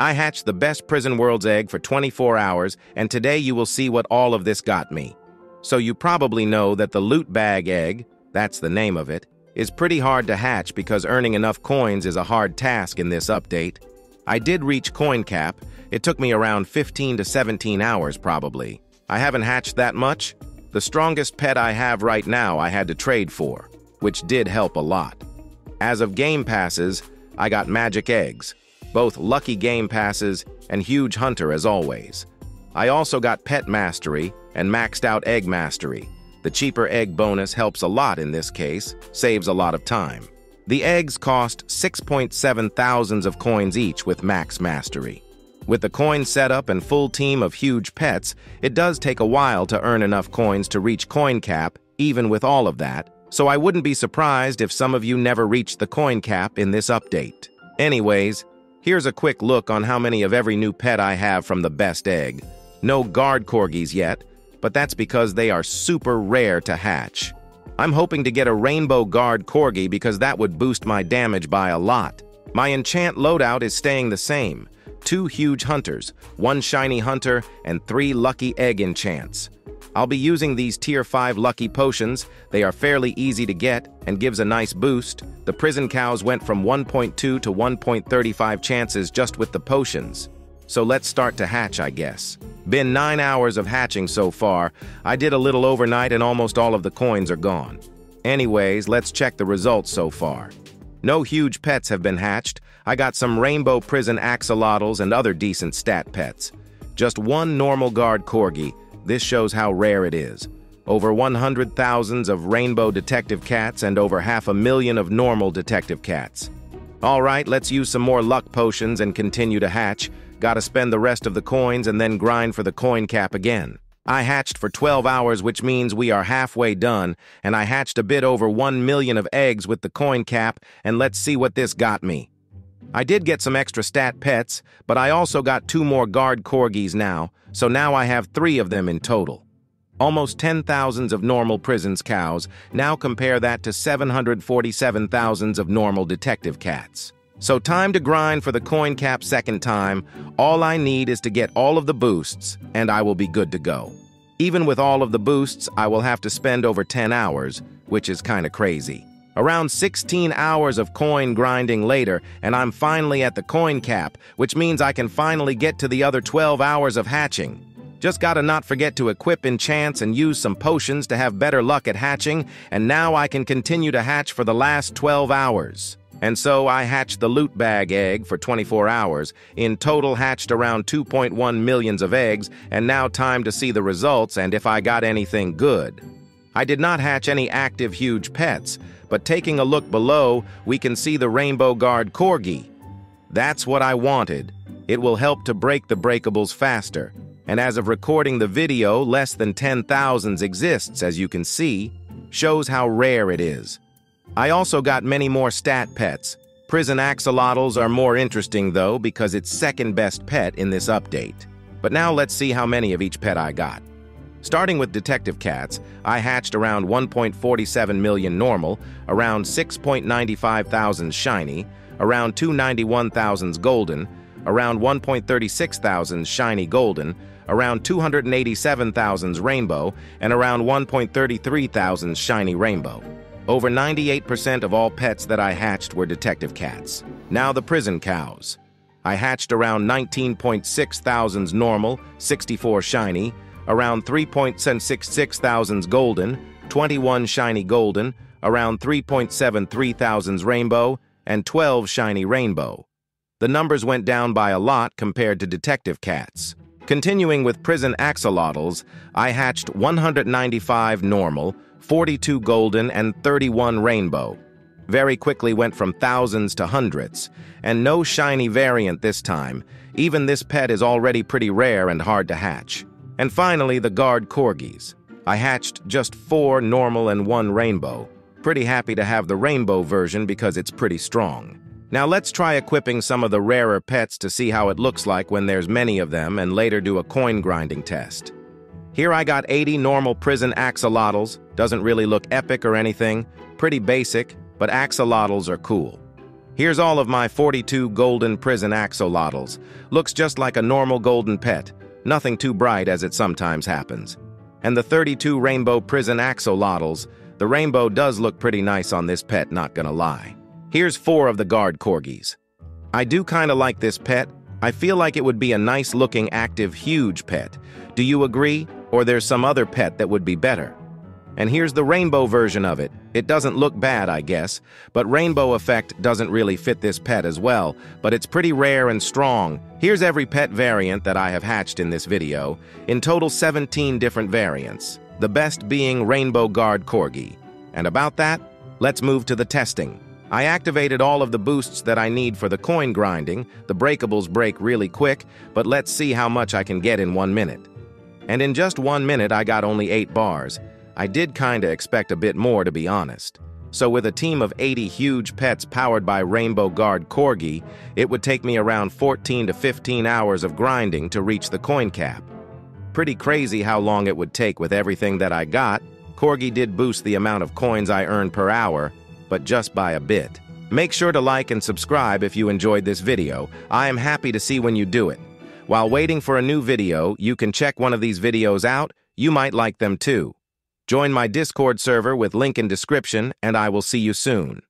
I hatched the best Prison World's egg for 24 hours, and today you will see what all of this got me. So you probably know that the loot bag egg, that's the name of it, is pretty hard to hatch because earning enough coins is a hard task in this update. I did reach coin cap. It took me around 15 to 17 hours probably. I haven't hatched that much. The strongest pet I have right now I had to trade for, which did help a lot. As of game passes, I got magic eggs, both lucky game passes and huge hunter as always. I also got pet mastery and maxed out egg mastery. The cheaper egg bonus helps a lot in this case, saves a lot of time. The eggs cost 6.7 thousands of coins each with max mastery. With the coin setup and full team of huge pets, it does take a while to earn enough coins to reach coin cap, even with all of that, so I wouldn't be surprised if some of you never reached the coin cap in this update. Anyways, here's a quick look on how many of every new pet I have from the best egg. No guard corgis yet, but that's because they are super rare to hatch. I'm hoping to get a rainbow guard corgi because that would boost my damage by a lot. My enchant loadout is staying the same. 2 huge hunters, 1 shiny hunter, and 3 lucky egg enchants. I'll be using these tier 5 lucky potions. They are fairly easy to get and gives a nice boost. The prison cows went from 1.2 to 1.35 chances just with the potions. So let's start to hatch, I guess. Been 9 hours of hatching so far. I did a little overnight and almost all of the coins are gone. Anyways, let's check the results so far. No huge pets have been hatched. I got some rainbow prison axolotls and other decent stat pets. Just 1 normal guard corgi. This shows how rare it is. Over 100,000 of rainbow detective cats and over 500,000 of normal detective cats. All right, let's use some more luck potions and continue to hatch. Gotta spend the rest of the coins and then grind for the coin cap again. I hatched for 12 hours, which means we are halfway done, and I hatched a bit over 1 million of eggs with the coin cap, and let's see what this got me. I did get some extra stat pets, but I also got 2 more guard corgis now, so now I have 3 of them in total. Almost 10,000 of normal prison cows, now compare that to 747,000 of normal detective cats. So time to grind for the coin cap second time. All I need is to get all of the boosts, and I will be good to go. Even with all of the boosts, I will have to spend over 10 hours, which is kinda crazy. Around 16 hours of coin grinding later, and I'm finally at the coin cap, which means I can finally get to the other 12 hours of hatching. Just gotta not forget to equip enchants and use some potions to have better luck at hatching, and now I can continue to hatch for the last 12 hours. And so I hatched the loot bag egg for 24 hours, in total hatched around 2.1 million of eggs, and now time to see the results and if I got anything good. I did not hatch any active huge pets, but taking a look below, we can see the rainbow guard corgi. That's what I wanted. It will help to break the breakables faster. And as of recording the video, less than 10,000 exists, as you can see, shows how rare it is. I also got many more stat pets. Prison axolotls are more interesting though because it's second best pet in this update. But now let's see how many of each pet I got. Starting with detective cats, I hatched around 1.47 million normal, around 6.95 thousand shiny, around 291 thousand golden, around 1.36 thousand shiny golden, around 287 thousand rainbow, and around 1.33 thousand shiny rainbow. Over 98% of all pets that I hatched were detective cats. Now the prison cows. I hatched around 19.6 thousand normal, 64 shiny, around 3.66 thousands golden, 21 shiny golden, around 3.73 thousands rainbow, and 12 shiny rainbow. The numbers went down by a lot compared to detective cats. Continuing with prison axolotls, I hatched 195 normal, 42 golden, and 31 rainbow. Very quickly went from thousands to hundreds, and no shiny variant this time. Even this pet is already pretty rare and hard to hatch. And finally, the guard corgis. I hatched just 4 normal and 1 rainbow. Pretty happy to have the rainbow version because it's pretty strong. Now let's try equipping some of the rarer pets to see how it looks like when there's many of them, and later do a coin grinding test. Here I got 80 normal prison axolotls. Doesn't really look epic or anything, pretty basic, but axolotls are cool. Here's all of my 42 golden prison axolotls. Looks just like a normal golden pet, nothing too bright as it sometimes happens. And the 32 rainbow prison axolotls, the rainbow does look pretty nice on this pet, not gonna lie. Here's 4 of the guard corgis. I do kinda like this pet. I feel like it would be a nice looking active huge pet. Do you agree? Or there's some other pet that would be better? And here's the rainbow version of it. It doesn't look bad, I guess, but rainbow effect doesn't really fit this pet as well, but it's pretty rare and strong. Here's every pet variant that I have hatched in this video. In total 17 different variants, the best being rainbow guard corgi. And about that, let's move to the testing. I activated all of the boosts that I need for the coin grinding. The breakables break really quick, but let's see how much I can get in 1 minute. And in just 1 minute, I got only 8 bars. I did kinda expect a bit more, to be honest. So with a team of 80 huge pets powered by rainbow guard corgi, it would take me around 14 to 15 hours of grinding to reach the coin cap. Pretty crazy how long it would take with everything that I got. Corgi did boost the amount of coins I earned per hour, but just by a bit. Make sure to like and subscribe if you enjoyed this video. I am happy to see when you do it. While waiting for a new video, you can check one of these videos out. You might like them too. Join my Discord server with link in description, and I will see you soon.